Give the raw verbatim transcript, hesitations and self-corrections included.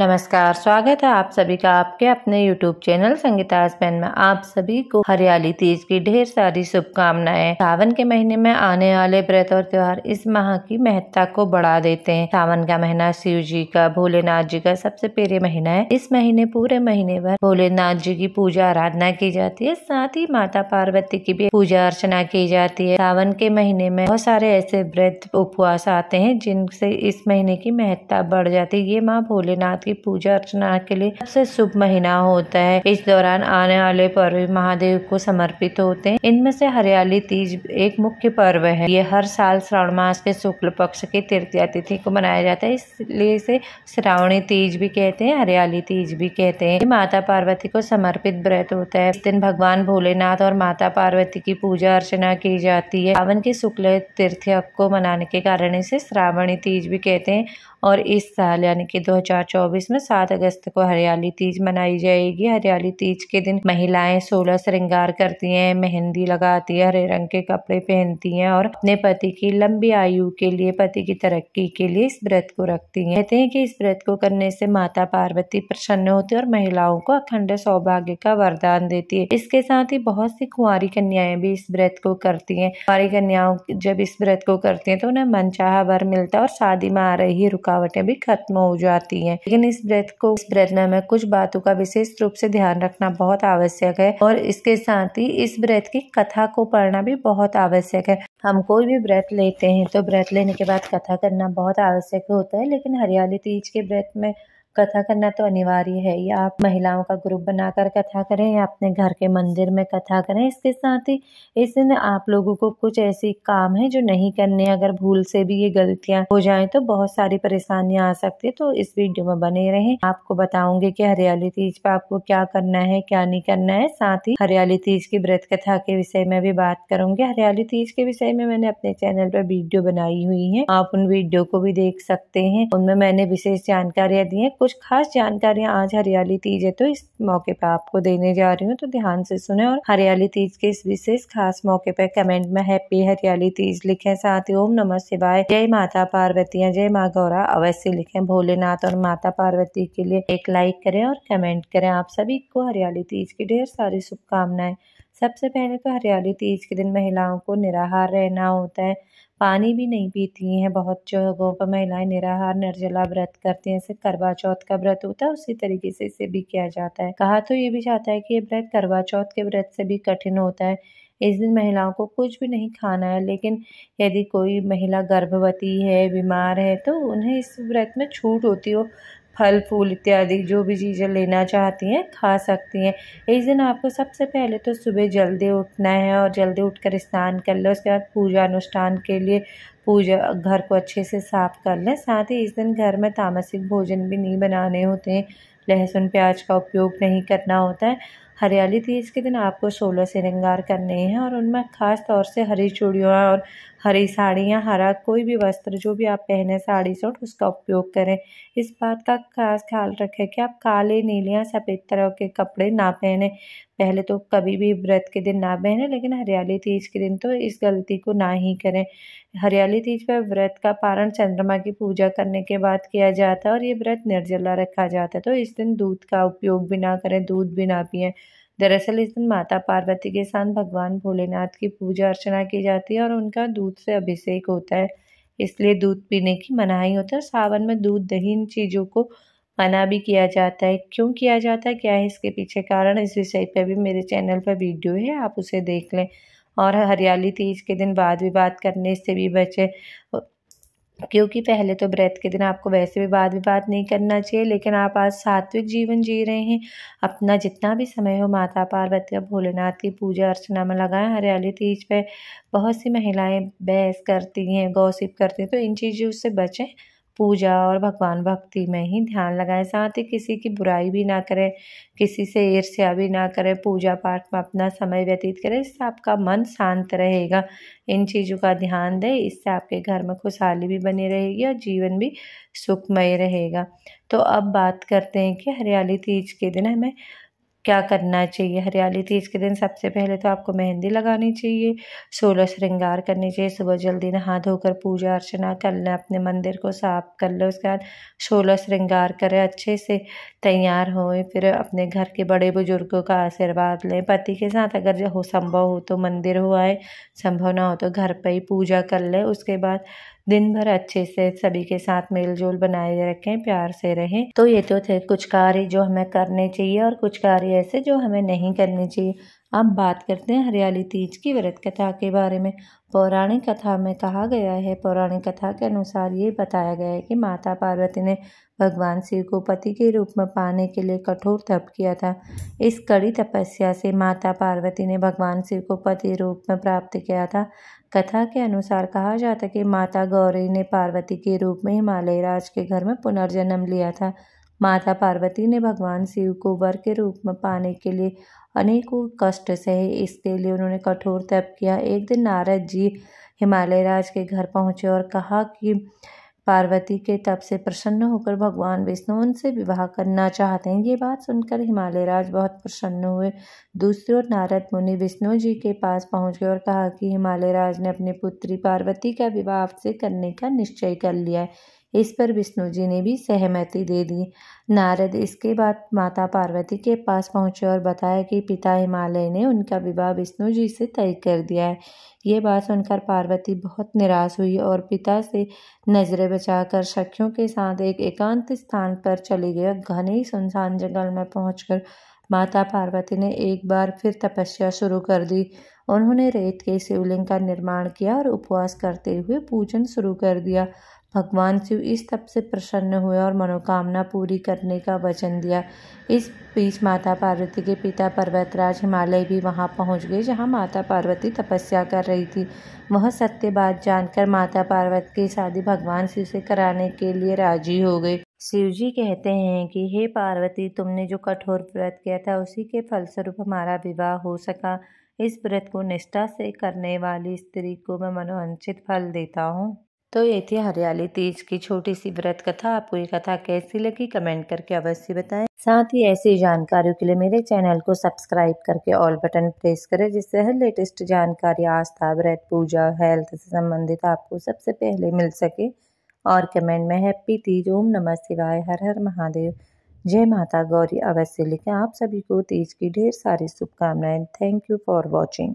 नमस्कार, स्वागत है आप सभी का आपके अपने YouTube चैनल संगीता स्पेन में। आप सभी को हरियाली तीज की ढेर सारी शुभकामनाएं। सावन के महीने में आने वाले व्रत और त्योहार इस माह की महत्ता को बढ़ा देते हैं। सावन का महीना शिव जी का, भोलेनाथ जी का सबसे प्रिय महीना है। इस महीने पूरे महीने भर भोलेनाथ जी की पूजा आराधना की जाती है, साथ ही माता पार्वती की भी पूजा अर्चना की जाती है। सावन के महीने में बहुत सारे ऐसे व्रत उपवास आते हैं जिनसे इस महीने की महत्ता बढ़ जाती है। ये माँ भोलेनाथ की पूजा अर्चना के लिए सबसे शुभ महीना होता है। इस दौरान आने वाले पर्व महादेव को समर्पित होते हैं। इनमें से हरियाली तीज एक मुख्य पर्व है। ये हर साल श्रावण मास के शुक्ल पक्ष की तृतीया तिथि को मनाया जाता है, इसलिए इसे श्रावणी तीज भी कहते हैं, हरियाली तीज भी कहते हैं। माता पार्वती को समर्पित व्रत होता है। इस दिन भगवान भोलेनाथ और माता पार्वती की पूजा अर्चना की जाती है। सावन की शुक्ल तृतीया को मनाने के कारण इसे श्रावणी तीज भी कहते हैं। और इस साल यानी कि दो हजार चौबीस इसमें सात अगस्त को हरियाली तीज मनाई जाएगी। हरियाली तीज के दिन महिलाएं सोलह श्रृंगार करती हैं, मेहंदी लगाती है, हरे रंग के कपड़े पहनती हैं और अपने पति की लंबी आयु के लिए, पति की तरक्की के लिए इस व्रत को रखती हैं। कहते हैं कि इस व्रत को करने से माता पार्वती प्रसन्न होती है और महिलाओं को अखंड सौभाग्य का वरदान देती है। इसके साथ ही बहुत सी कुंवारी कन्याएं भी इस व्रत को करती है। कुंवारी कन्याओं जब इस व्रत को करती है तो उन्हें मनचाहा वर मिलता है और शादी में आ रही रुकावटें भी खत्म हो जाती है। लेकिन इस व्रत को इस व्रत में कुछ बातों का विशेष रूप से ध्यान रखना बहुत आवश्यक है और इसके साथ ही इस व्रत की कथा को पढ़ना भी बहुत आवश्यक है। हम कोई भी व्रत लेते हैं तो व्रत लेने के बाद कथा करना बहुत आवश्यक होता है, लेकिन हरियाली तीज के व्रत में कथा करना तो अनिवार्य है। या आप महिलाओं का ग्रुप बनाकर कथा करें या अपने घर के मंदिर में कथा करें। इसके साथ ही इस दिन आप लोगों को कुछ ऐसे काम है जो नहीं करने, अगर भूल से भी ये गलतियां हो जाएं तो बहुत सारी परेशानियां आ सकती है। तो इस वीडियो में बने रहें, आपको बताऊंगी कि हरियाली तीज पर आपको क्या करना है, क्या नहीं करना है। साथ ही हरियाली तीज की व्रत कथा के विषय में भी बात करूंगी। हरियाली तीज के विषय में मैंने अपने चैनल पर वीडियो बनाई हुई है, आप उन वीडियो को भी देख सकते हैं। उनमें मैंने विशेष जानकारियां दी है। कुछ खास जानकारियां आज हरियाली तीज है तो इस मौके पर आपको देने जा रही हूँ, तो ध्यान से सुने और हरियाली तीज के इस विशेष खास मौके पर कमेंट में हैप्पी हरियाली तीज लिखें। साथ ही ओम नमः शिवाय, जय माता पार्वती, जय माँ गौरा अवश्य लिखें। भोलेनाथ और माता पार्वती के लिए एक लाइक करें और कमेंट करें। आप सभी को हरियाली तीज की ढेर सारी शुभकामनाएं। सबसे पहले तो हरियाली तीज के दिन महिलाओं को निराहार रहना होता है, पानी भी नहीं पीती हैं। बहुत जगहों पर महिलाएं निराहार निर्जला व्रत करती हैं। इसे करवा चौथ का व्रत होता है, उसी तरीके से इसे भी किया जाता है। कहा तो ये भी जाता है कि ये व्रत करवा चौथ के व्रत से भी कठिन होता है। इस दिन महिलाओं को कुछ भी नहीं खाना है, लेकिन यदि कोई महिला गर्भवती है, बीमार है तो उन्हें इस व्रत में छूट होती हो, फल फूल इत्यादि जो भी चीज़ें लेना चाहती हैं खा सकती हैं। इस दिन आपको सबसे पहले तो सुबह जल्दी उठना है और जल्दी उठकर स्नान कर लो। उसके बाद पूजा अनुष्ठान के लिए पूजा घर को अच्छे से साफ कर लें। साथ ही इस दिन घर में तामसिक भोजन भी नहीं बनाने होते हैं, लहसुन प्याज का उपयोग नहीं करना होता है। हरियाली तीज के दिन आपको सोलह श्रृंगार करने हैं और उनमें खास तौर से हरी चूड़ियाँ और हरी साड़ियाँ, हरा कोई भी वस्त्र जो भी आप पहने, साड़ी सूट, उसका उपयोग करें। इस बात का खास ख्याल रखें कि आप काले, नीले या सफ़ेद तरह के कपड़े ना पहने। पहले तो कभी भी व्रत के दिन ना पहने, लेकिन हरियाली तीज के दिन तो इस गलती को ना ही करें। हरियाली तीज पर व्रत का पारण चंद्रमा की पूजा करने के बाद किया जाता है और ये व्रत निर्जला रखा जाता है। तो इस दिन दूध का उपयोग भी ना करें, दूध भी ना पिएं। दरअसल इस दिन माता पार्वती के साथ भगवान भोलेनाथ की पूजा अर्चना की जाती है और उनका दूध से अभिषेक होता है, इसलिए दूध पीने की मनाही होती है। सावन में दूध, दही, इन चीज़ों को मना भी किया जाता है। क्यों किया जाता है, क्या है इसके पीछे कारण, इस विषय पर भी मेरे चैनल पर वीडियो है, आप उसे देख लें। और हरियाली तीज के दिन वाद विवाद करने से भी बचें, क्योंकि पहले तो व्रत के दिन आपको वैसे भी वाद विवाद नहीं करना चाहिए, लेकिन आप आज सात्विक जीवन जी रहे हैं। अपना जितना भी समय हो माता पार्वती और भोलेनाथ की पूजा अर्चना में लगाएं। हरियाली तीज पे बहुत सी महिलाएं बहस करती हैं, गॉसिप करती हैं, तो इन चीज़ों से बचें। पूजा और भगवान भक्ति में ही ध्यान लगाएं। साथ ही किसी की बुराई भी ना करें, किसी से ईर्ष्या भी ना करें, पूजा पाठ में अपना समय व्यतीत करें। इससे आपका मन शांत रहेगा। इन चीज़ों का ध्यान दें, इससे आपके घर में खुशहाली भी बनी रहेगी और जीवन भी सुखमय रहेगा। तो अब बात करते हैं कि हरियाली तीज के दिन हमें क्या करना चाहिए। हरियाली तीज के दिन सबसे पहले तो आपको मेहंदी लगानी चाहिए, सोलह श्रृंगार करनी चाहिए, सुबह जल्दी नहा धोकर पूजा अर्चना कर लें, अपने मंदिर को साफ कर लें, उसके बाद सोलह श्रृंगार करें, अच्छे से तैयार होएं, फिर अपने घर के बड़े बुजुर्गों का आशीर्वाद लें, पति के साथ अगर हो संभव हो तो मंदिर हो आए, संभव ना हो तो घर पर ही पूजा कर लें। उसके बाद दिन भर अच्छे से सभी के साथ मेलजोल बनाए रखें, प्यार से रहें। तो ये तो थे कुछ कार्य जो हमें करने चाहिए और कुछ कार्य ऐसे जो हमें नहीं करने चाहिए। अब बात करते हैं हरियाली तीज की व्रत कथा के बारे में। पौराणिक कथा में कहा गया है, पौराणिक कथा के अनुसार ये बताया गया है कि माता पार्वती ने भगवान शिव को पति के रूप में पाने के लिए कठोर तप किया था। इस कड़ी तपस्या से माता पार्वती ने भगवान शिव को पति रूप में प्राप्त किया था। कथा के अनुसार कहा जाता है कि माता गौरी ने पार्वती के रूप में हिमालय राज के घर में पुनर्जन्म लिया था। माता पार्वती ने भगवान शिव को वर के रूप में पाने के लिए अनेकों कष्ट सहे, इसके लिए उन्होंने कठोर तप किया। एक दिन नारद जी हिमालय राज के घर पहुँचे और कहा कि पार्वती के तप से प्रसन्न होकर भगवान विष्णु उनसे विवाह करना चाहते हैं। ये बात सुनकर हिमालय राज बहुत प्रसन्न हुए। दूसरी ओर नारद मुनि विष्णु जी के पास पहुँच गए और कहा कि हिमालय राज ने अपनी पुत्री पार्वती का विवाह आपसे करने का निश्चय कर लिया है। इस पर विष्णु जी ने भी सहमति दे दी। नारद इसके बाद माता पार्वती के पास पहुँचे और बताया कि पिता हिमालय ने उनका विवाह विष्णु जी से तय कर दिया है। ये बात सुनकर पार्वती बहुत निराश हुई और पिता से नजरें बचाकर सखियों के साथ एक एकांत स्थान पर चली गई। घने सुनसान जंगल में पहुंचकर माता पार्वती ने एक बार फिर तपस्या शुरू कर दी। उन्होंने रेत के शिवलिंग का निर्माण किया और उपवास करते हुए पूजन शुरू कर दिया। भगवान शिव इस तप से प्रसन्न हुए और मनोकामना पूरी करने का वचन दिया। इस बीच माता पार्वती के पिता पर्वतराज हिमालय भी वहां पहुंच गए जहां माता पार्वती तपस्या कर रही थी। वह सत्य बात जानकर माता पार्वती की शादी भगवान शिव से कराने के लिए राजी हो गए। शिव जी कहते हैं कि हे पार्वती, तुमने जो कठोर व्रत किया था उसी के फलस्वरूप हमारा विवाह हो सका। इस व्रत को निष्ठा से करने वाली स्त्री को मैं मनोवांछित फल देता हूँ। तो ये थी हरियाली तीज की छोटी सी व्रत कथा। आपको ये कथा कैसी लगी कमेंट करके अवश्य बताएं। साथ ही ऐसी जानकारियों के लिए मेरे चैनल को सब्सक्राइब करके ऑल बटन प्रेस करें, जिससे हर लेटेस्ट जानकारी आस्था, व्रत, पूजा, हेल्थ से संबंधित आपको सबसे पहले मिल सके। और कमेंट में हैप्पी तीज, ओम नमः शिवाय, हर हर महादेव, जय माता गौरी अवश्य लिखें। आप सभी को तीज की ढेर सारी शुभकामनाएं। Thank you for watching.